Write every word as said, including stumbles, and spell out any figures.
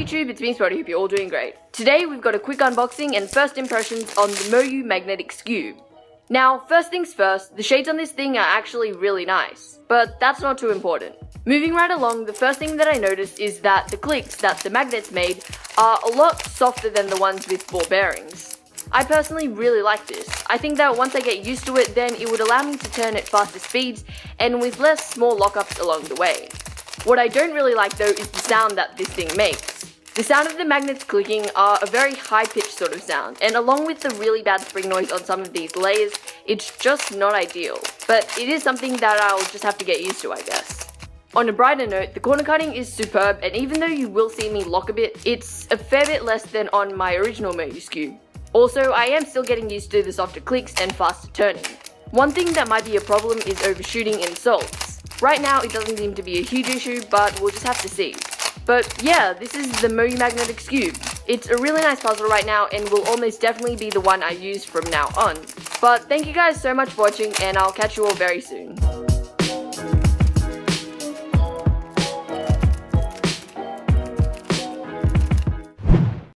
YouTube, it's me Spotty, hope you're all doing great. Today we've got a quick unboxing and first impressions on the Moyu Magnetic Skewb. Now, first things first, the shades on this thing are actually really nice, but that's not too important. Moving right along, the first thing that I noticed is that the clicks that the magnets made are a lot softer than the ones with ball bearings. I personally really like this. I think that once I get used to it, then it would allow me to turn at faster speeds and with less small lockups along the way. What I don't really like though is the sound that this thing makes. The sound of the magnets clicking are a very high-pitched sort of sound, and along with the really bad spring noise on some of these layers, it's just not ideal. But it is something that I'll just have to get used to, I guess. On a brighter note, the corner cutting is superb, and even though you will see me lock a bit, it's a fair bit less than on my original Moyu Skewb. Also, I am still getting used to the softer clicks and faster turning. One thing that might be a problem is overshooting in salts. Right now it doesn't seem to be a huge issue, but we'll just have to see. But yeah, this is the Moyu Magnetic Skewb. It's a really nice puzzle right now and will almost definitely be the one I use from now on. But thank you guys so much for watching, and I'll catch you all very soon.